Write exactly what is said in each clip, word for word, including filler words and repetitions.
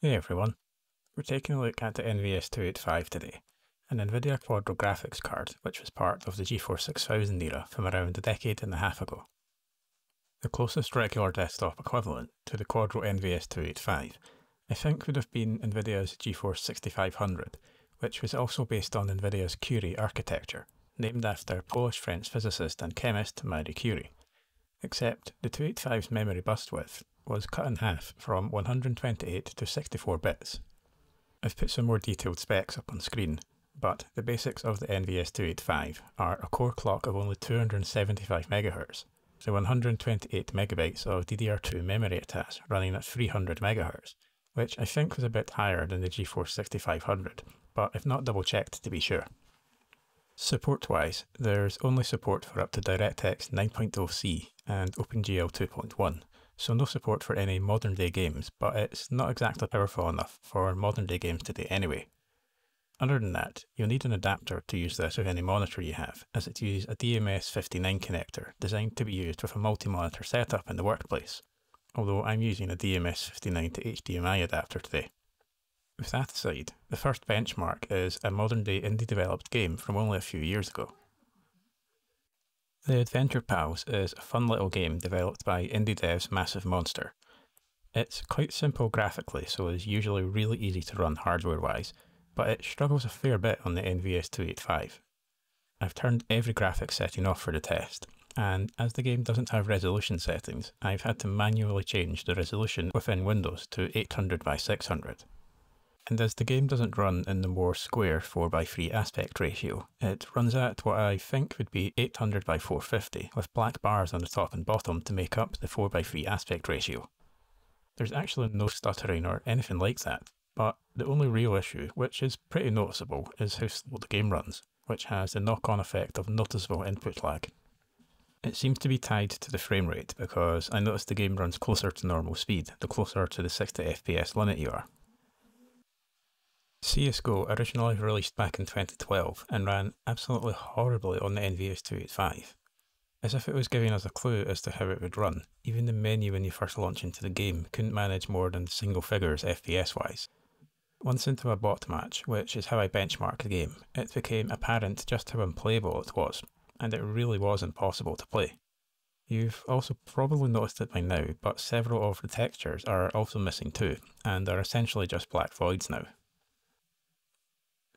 Hey everyone, we're taking a look at the N V S two eighty-five today, an NVIDIA Quadro graphics card which was part of the GeForce six thousand era from around a decade and a half ago. The closest regular desktop equivalent to the Quadro N V S two eighty-five I think would have been NVIDIA's GeForce sixty-five hundred, which was also based on NVIDIA's Curie architecture, named after Polish-French physicist and chemist Marie Curie. Except the two eighty-five's memory bus width was cut in half from one hundred twenty-eight to sixty-four bits. I've put some more detailed specs up on screen, but the basics of the N V S two eighty-five are a core clock of only two hundred seventy-five megahertz, so one hundred twenty-eight megabytes of D D R two memory attached running at three hundred megahertz, which I think was a bit higher than the GeForce sixty-five hundred, but I've not double checked to be sure. Support wise, there's only support for up to DirectX nine point oh C and OpenGL two point one, so no support for any modern day games, but it's not exactly powerful enough for modern day games today anyway. Other than that, you'll need an adapter to use this with any monitor you have, as it uses a D M S fifty-nine connector designed to be used with a multi-monitor setup in the workplace, although I'm using a D M S fifty-nine to H D M I adapter today. With that aside, the first benchmark is a modern day indie developed game from only a few years ago. The Adventure Pals is a fun little game developed by indie devs Massive Monster. It's quite simple graphically, so is usually really easy to run hardware wise, but it struggles a fair bit on the N V S two eighty-five. I've turned every graphics setting off for the test, and as the game doesn't have resolution settings, I've had to manually change the resolution within Windows to eight hundred by six hundred. And as the game doesn't run in the more square four by three aspect ratio, it runs at what I think would be eight hundred by four fifty, with black bars on the top and bottom to make up the four by three aspect ratio. There's actually no stuttering or anything like that, but the only real issue, which is pretty noticeable, is how slow the game runs, which has the knock-on effect of noticeable input lag. It seems to be tied to the frame rate, because I noticed the game runs closer to normal speed the closer to the sixty F P S limit you are. C S G O originally released back in twenty twelve and ran absolutely horribly on the N V S two eighty-five. As if it was giving us a clue as to how it would run, even the menu when you first launch into the game couldn't manage more than single figures F P S wise. Once into a bot match, which is how I benchmarked the game, it became apparent just how unplayable it was, and it really was impossible to play. You've also probably noticed it by now, but several of the textures are also missing too, and are essentially just black voids now.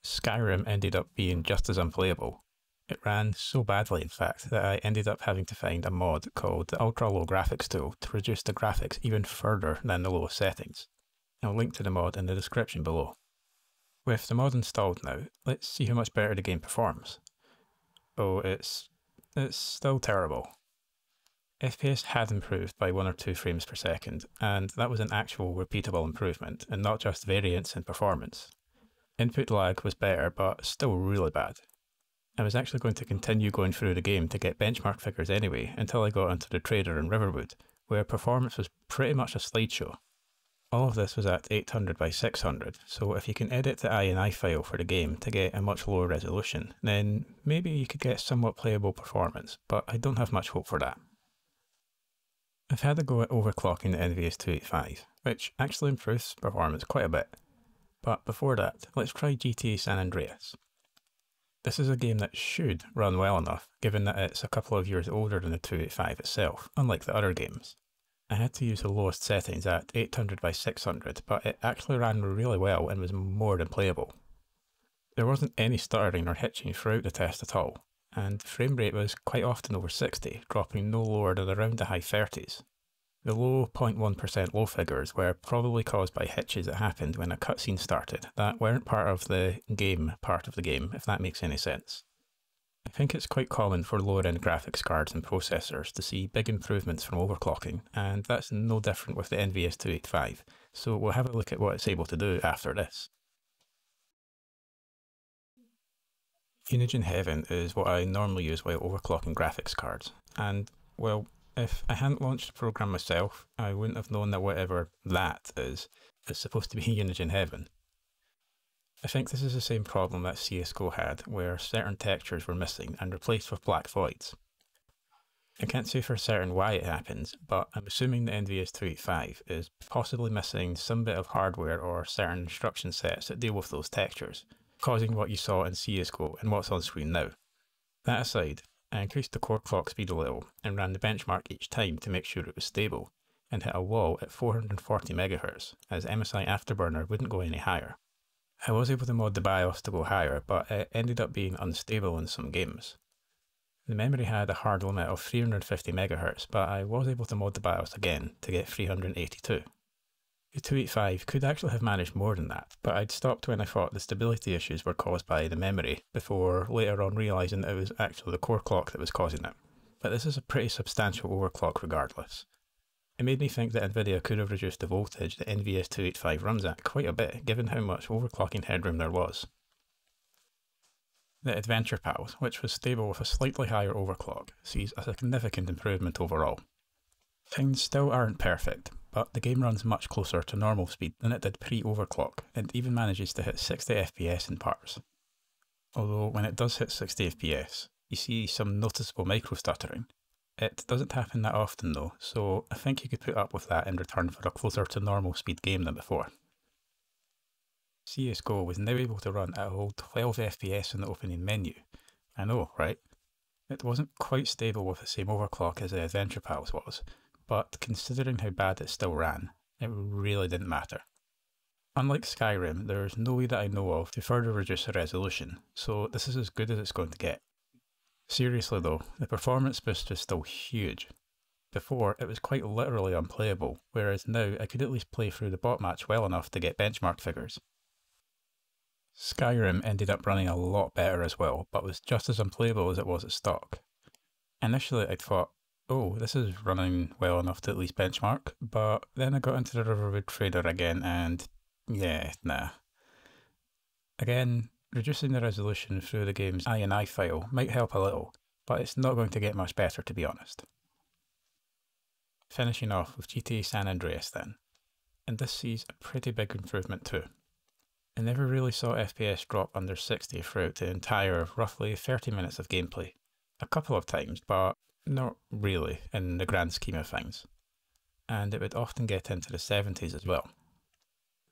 Skyrim ended up being just as unplayable. It ran so badly, in fact, that I ended up having to find a mod called the Ultra Low Graphics Tool to reduce the graphics even further than the lowest settings. I'll link to the mod in the description below. With the mod installed now, let's see how much better the game performs. Oh, it's... it's still terrible. F P S had improved by one or two frames per second, and that was an actual repeatable improvement, and not just variance in performance. Input lag was better, but still really bad. I was actually going to continue going through the game to get benchmark figures anyway, until I got into the trader in Riverwood, where performance was pretty much a slideshow. All of this was at eight hundred by six hundred, so if you can edit the I N I file for the game to get a much lower resolution, then maybe you could get somewhat playable performance, but I don't have much hope for that. I've had a go at overclocking the N V S two eighty-five, which actually improves performance quite a bit. But before that, let's try G T A San Andreas. This is a game that should run well enough, given that it's a couple of years older than the two eighty-five itself, unlike the other games. I had to use the lowest settings at eight hundred by six hundred, but it actually ran really well and was more than playable. There wasn't any stuttering or hitching throughout the test at all, and the frame rate was quite often over sixty, dropping no lower than around the high thirties. The low zero point one percent low figures were probably caused by hitches that happened when a cutscene started that weren't part of the game part of the game, if that makes any sense. I think it's quite common for lower end graphics cards and processors to see big improvements from overclocking, and that's no different with the N V S two eighty-five, so we'll have a look at what it's able to do after this. Unigine Heaven is what I normally use while overclocking graphics cards, and, well, if I hadn't launched the program myself, I wouldn't have known that whatever that is, is supposed to be Unigine Heaven. I think this is the same problem that C S G O had, where certain textures were missing and replaced with black voids. I can't say for certain why it happens, but I'm assuming the N V S two eighty-five is possibly missing some bit of hardware or certain instruction sets that deal with those textures, causing what you saw in C S G O and what's on screen now. That aside, I increased the core clock speed a little and ran the benchmark each time to make sure it was stable, and hit a wall at four hundred forty megahertz, as M S I Afterburner wouldn't go any higher. I was able to mod the BIOS to go higher, but it ended up being unstable in some games. The memory had a hard limit of three hundred fifty megahertz, but I was able to mod the BIOS again to get three hundred eighty-two. The two eighty-five could actually have managed more than that, but I'd stopped when I thought the stability issues were caused by the memory, before later on realising that it was actually the core clock that was causing it. But this is a pretty substantial overclock regardless. It made me think that NVIDIA could have reduced the voltage the N V S two eighty-five runs at quite a bit, given how much overclocking headroom there was. The Adventure Pals, which was stable with a slightly higher overclock, sees a significant improvement overall. Things still aren't perfect, but the game runs much closer to normal speed than it did pre-overclock, and even manages to hit sixty F P S in parts. Although when it does hit sixty F P S, you see some noticeable micro-stuttering. It doesn't happen that often though, so I think you could put up with that in return for a closer to normal speed game than before. C S G O was now able to run at a whole twelve F P S in the opening menu. I know, right? It wasn't quite stable with the same overclock as the Adventure Pals was, but considering how bad it still ran, it really didn't matter. Unlike Skyrim, there's no way that I know of to further reduce the resolution, so this is as good as it's going to get. Seriously though, the performance boost was still huge. Before, it was quite literally unplayable, whereas now I could at least play through the bot match well enough to get benchmark figures. Skyrim ended up running a lot better as well, but was just as unplayable as it was at stock. Initially I thought, oh, this is running well enough to at least benchmark, but then I got into the Riverwood Trader again and yeah, nah. Again, reducing the resolution through the game's I N I file might help a little, but it's not going to get much better to be honest. Finishing off with G T A San Andreas then, and this sees a pretty big improvement too. I never really saw F P S drop under sixty throughout the entire roughly thirty minutes of gameplay. A couple of times, but not really in the grand scheme of things. And it would often get into the seventies as well.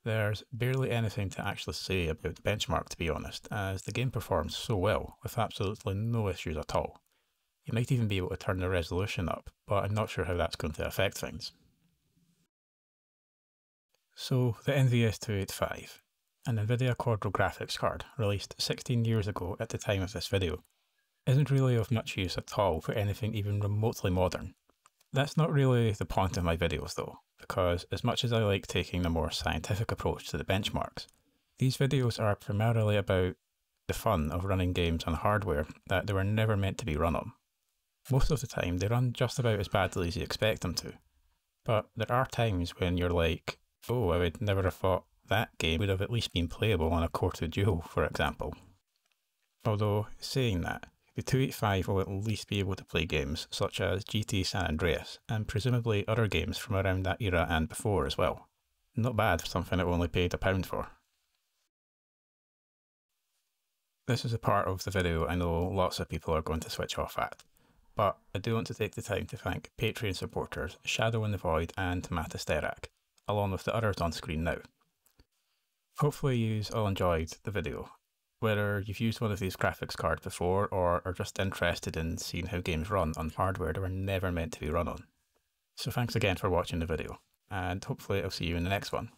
There's barely anything to actually say about the benchmark to be honest, as the game performs so well with absolutely no issues at all. You might even be able to turn the resolution up, but I'm not sure how that's going to affect things. So the N V S two eighty-five. An NVIDIA Quadro graphics card, released sixteen years ago at the time of this video, isn't really of much use at all for anything even remotely modern. That's not really the point of my videos though, because as much as I like taking the more scientific approach to the benchmarks, these videos are primarily about the fun of running games on hardware that they were never meant to be run on. Most of the time they run just about as badly as you expect them to, but there are times when you're like, oh, I would never have thought that game would have at least been playable on a Core two Duo, for example. Although, saying that, the two eighty-five will at least be able to play games such as G T A San Andreas, and presumably other games from around that era and before as well. Not bad for something it only paid a pound for. This is a part of the video I know lots of people are going to switch off at, but I do want to take the time to thank Patreon supporters Shadow in the Void and Mathisterac, along with the others on screen now. Hopefully you all enjoyed the video, whether you've used one of these graphics cards before or are just interested in seeing how games run on hardware they were never meant to be run on. So thanks again for watching the video, and hopefully I'll see you in the next one.